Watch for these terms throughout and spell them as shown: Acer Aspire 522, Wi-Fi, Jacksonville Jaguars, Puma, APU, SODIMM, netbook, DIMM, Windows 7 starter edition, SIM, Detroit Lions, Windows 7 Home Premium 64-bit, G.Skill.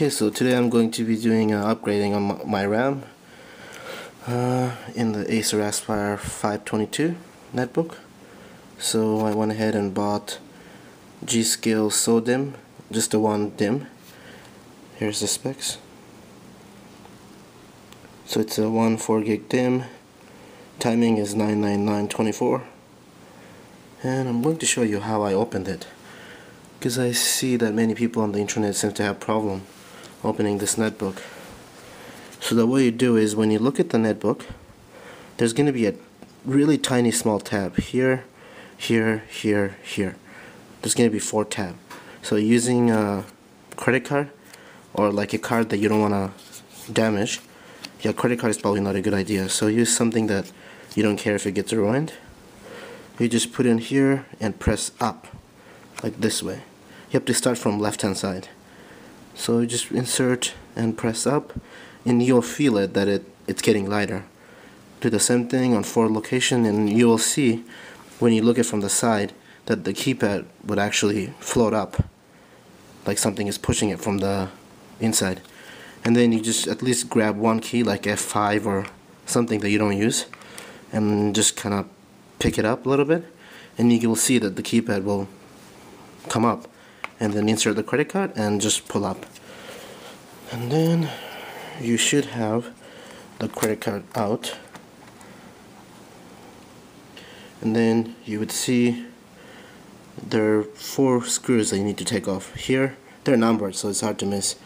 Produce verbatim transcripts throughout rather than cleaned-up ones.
Okay, so today I'm going to be doing uh, upgrading on my RAM uh, in the Acer Aspire five twenty-two netbook. So I went ahead and bought G.Skill SODIMM, just the one DIMM. Here's the specs. So it's a one four gig DIMM. Timing is nine nine nine twenty-four, and I'm going to show you how I opened it, because I see that many people on the internet seem to have problem opening this netbook. So the way you do is, when you look at the netbook, there's going to be a really tiny small tab here, here, here, here. There's going to be four tabs. So using a credit card, or like a card that you don't want to damage, your credit card is probably not a good idea. So use something that you don't care if it gets ruined. You just put in here and press up, like this way. You have to start from left hand side, so you just insert and press up, and you'll feel it that it it's getting lighter. Do the same thing on forward location, and you will see when you look at from the side that the keypad would actually float up, like something is pushing it from the inside. And then you just at least grab one key, like F five or something that you don't use, and just kind of pick it up a little bit, and you will see that the keypad will come up, and then insert the credit card and just pull up, and then you should have the credit card out, and then you would see there are four screws that you need to take off. Here, they're numbered so it's hard to miss.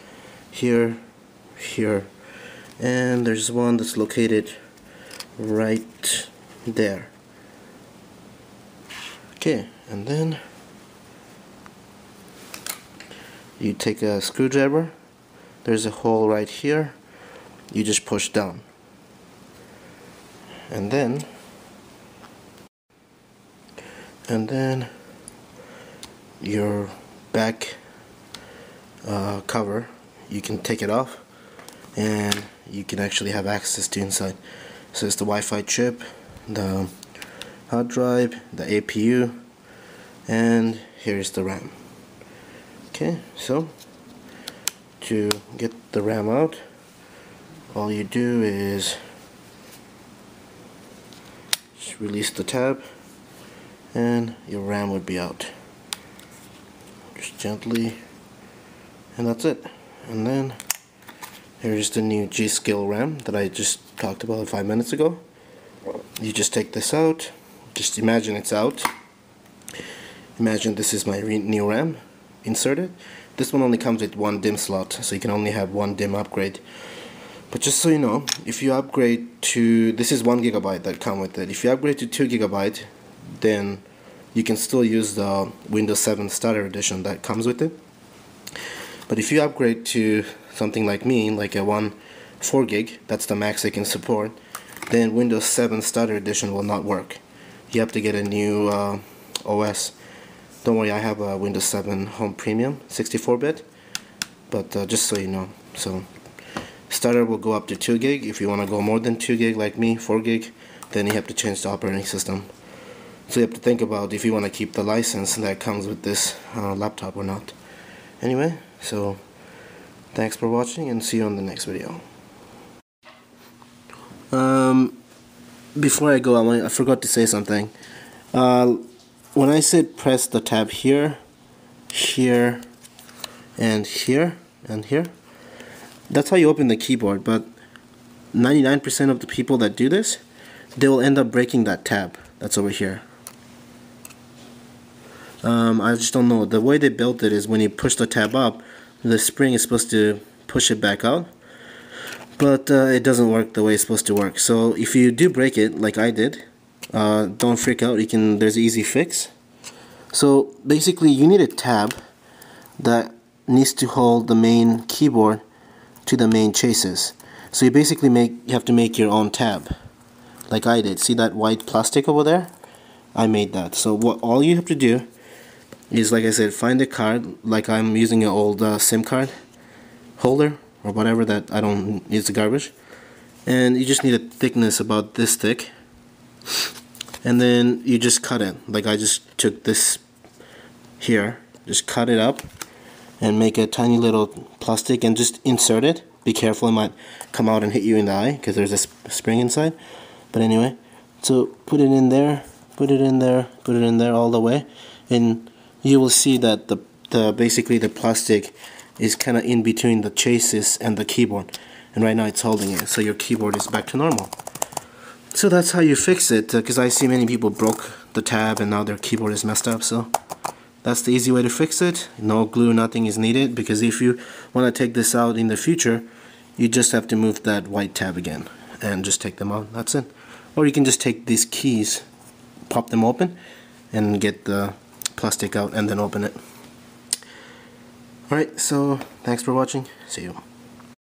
Here, here, and there's one that's located right there. Okay, and then you take a screwdriver, there's a hole right here, you just push down, and then and then your back uh, cover, you can take it off and you can actually have access to inside. So it's the Wi-Fi chip, the hard drive, the A P U, and here's the RAM. Okay, so to get the RAM out, all you do is just release the tab and your RAM would be out. Just gently, and that's it. And then here's the new G.Skill RAM that I just talked about five minutes ago. You just take this out, just imagine it's out. Imagine this is my new RAM. Insert it. This one only comes with one DIMM slot, so you can only have one DIMM upgrade. But just so you know, if you upgrade to, this is one gigabyte that comes with it. If you upgrade to two gigabyte, then you can still use the Windows seven starter edition that comes with it. But if you upgrade to something like me, like a one four gig, that's the max it can support, then Windows seven starter edition will not work. You have to get a new uh, O S. Don't worry, I have a Windows seven Home Premium sixty-four bit, but uh, just so you know. So starter will go up to two gig. If you want to go more than two gig like me, four gig, then you have to change the operating system. So you have to think about if you want to keep the license that comes with this uh, laptop or not. Anyway, so thanks for watching, and see you on the next video. Um, before I go, I forgot to say something. Uh, When I said press the tab here, here, and here, and here, that's how you open the keyboard. But ninety-nine percent of the people that do this, they will end up breaking that tab that's over here. Um, I just don't know. The way they built it is when you push the tab up, the spring is supposed to push it back out. But uh, it doesn't work the way it's supposed to work. So if you do break it, like I did, Uh, don't freak out, you can, there's an easy fix. So basically you need a tab that needs to hold the main keyboard to the main chases. So you basically make you have to make your own tab, like I did. See that white plastic over there? I made that. So what all you have to do is, like I said, find a card, like I'm using an old uh, SIM card holder or whatever that I don't use, the garbage, and you just need a thickness about this thick. And then you just cut it, like I just took this here, just cut it up and make a tiny little plastic and just insert it. Be careful, it might come out and hit you in the eye because there's a sp spring inside. But anyway, so put it in there, put it in there, put it in there all the way, and you will see that the, the basically the plastic is kind of in between the chassis and the keyboard, and right now it's holding it, so your keyboard is back to normal. So that's how you fix it, because uh, I see many people broke the tab and now their keyboard is messed up, so that's the easy way to fix it. No glue, nothing is needed, because if you want to take this out in the future, you just have to move that white tab again and just take them out, that's it. Or you can just take these keys, pop them open, and get the plastic out and then open it. Alright, so thanks for watching, see you.